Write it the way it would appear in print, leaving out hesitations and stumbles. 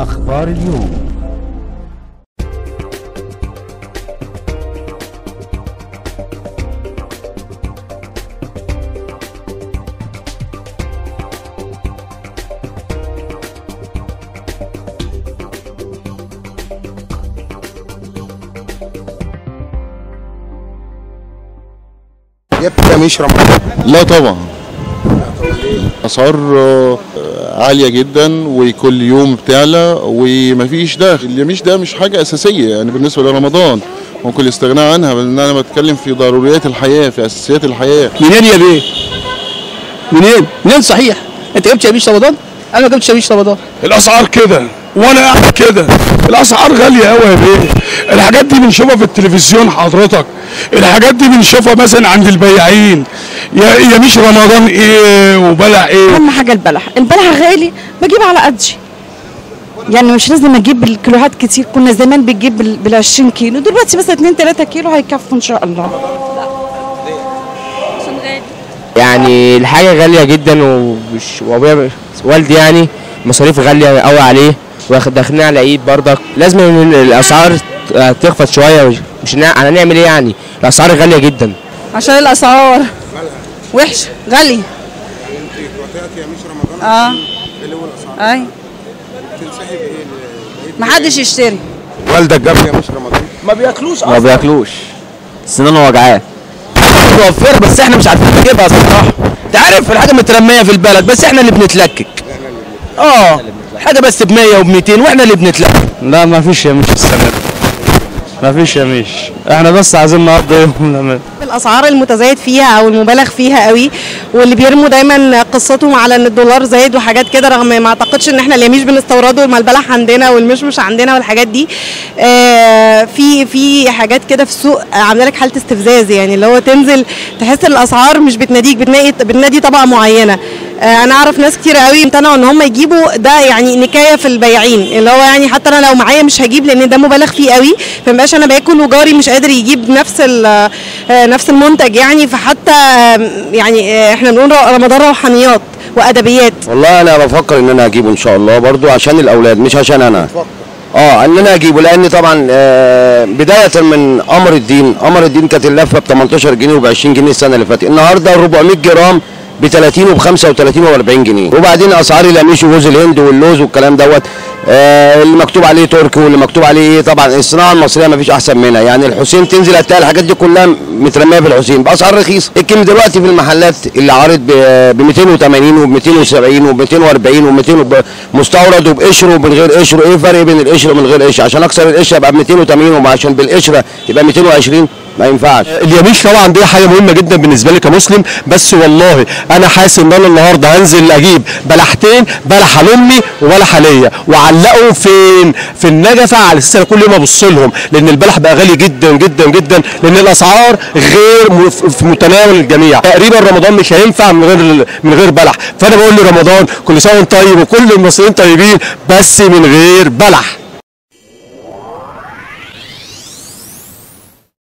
أخبار اليوم. يبقى مش رمضان؟ لا طبعا، اسعار عاليه جدا وكل يوم بتعلى ومفيش دخل. ده مش حاجه اساسيه يعني بالنسبه لرمضان، ممكن الاستغناء عنها، لان انا بتكلم في ضروريات الحياه، في اساسيات الحياه. منين يا بيه؟ منين صحيح؟ انت جبت شبيش رمضان؟ انا ما جبتش شبيش رمضان. الاسعار كده وانا قاعد كده، الاسعار غاليه قوي يا بيه. الحاجات دي بنشوفها في التلفزيون حضرتك، الحاجات دي بنشوفها مثلا عند البياعين. يا مش رمضان ايه وبلع ايه؟ اهم حاجه البلح غالي، بجيب على قدي يعني، مش لازم اجيب الكيلوهات كتير. كنا زمان بنجيب بال 20 كيلو، دلوقتي مثلا 2 3 كيلو هيكفوا ان شاء الله. يعني الحاجه غاليه جدا، وابويا والدي يعني مصاريف غاليه قوي عليه، وداخلين على ايد برضك. لازم الاسعار تخفض شويه، مش هنعمل ايه يعني؟ الاسعار غاليه جدا. عشان الاسعار وحش غالي. انت اتوقعتي يا مش رمضان اللي هو الاسعار اي بتنسحب ايه؟ محدش يشتري. والدك جاب يا مش رمضان ما بياكلوش، سنانه وجعاه. متوفره بس احنا مش عارفين نجيبها صراحه. انت عارف الحاجه مترميه في البلد، بس احنا اللي بنتلكك. حاجه بس ب 100 و200 واحنا اللي بنتلكك. لا مفيش يا مش السنه، مفيش يا مش، احنا بس عايزين نقضي يوم الامان. الاسعار المتزايد فيها او المبالغ فيها قوي، واللي بيرموا دايما قصتهم على ان الدولار زايد وحاجات كده، رغم ما اعتقدش ان احنا اليميش بنستورده، وما البلح عندنا والمشمش عندنا والحاجات دي. في حاجات كده في السوق عامله لك حاله استفزاز، يعني اللي هو تنزل تحس الاسعار مش بتناديك، بتنادي طبقه معينه. انا اعرف ناس كتير قوي امتنعوا ان هم يجيبوا، ده يعني نكايه في البياعين، اللي هو يعني حتى انا لو معايا مش هجيب لان ده مبالغ فيه قوي، فمبقاش انا باكل وجاري مش قادر يجيب نفس المنتج يعني. فحتى يعني احنا بنقول رمضان روحانيات وادبيات. والله انا بفكر ان انا اجيبه ان شاء الله، برضو عشان الاولاد مش عشان انا. ان انا اجيبه، لان طبعا بدايه من قمر الدين كانت اللفه ب 18 جنيه وب 20 جنيه السنه اللي فاتت. النهارده 400 جرام ب 30 وب 35 وب 40 جنيه، وبعدين اسعار القميش وجوز الهند واللوز والكلام دوت. اللي مكتوب عليه تركي واللي مكتوب عليه ايه. طبعا الصناعه المصريه مفيش احسن منها يعني. الحسين تنزل هتلاقي الحاجات دي كلها مترميه في الحسين باسعار رخيصه. الكم دلوقتي في المحلات اللي عارض ب 280 وب 270 وب 240 وب 200، مستورد وبقشر ومن غير قشر. ايه الفرق بين القشر ومن غير قشر؟ عشان اكسر القشر يبقى ب 280، وعشان بالقشره يبقى 220. ما ينفعش. اليميش طبعا دي حاجه مهمه جدا بالنسبه لي كمسلم، بس والله انا حاسس ان انا النهارده هنزل اجيب بلحتين، بلحه لامي وبلحه ليا، وعلقوا في النجفه على اساس انا كل يوم ابص لهم، لان البلح بقى غالي جدا جدا جدا، لان الاسعار غير في متناول الجميع. تقريبا رمضان مش هينفع من غير بلح، فانا بقول لرمضان كل سنه وانت طيب وكل المصريين طيبين، بس من غير بلح.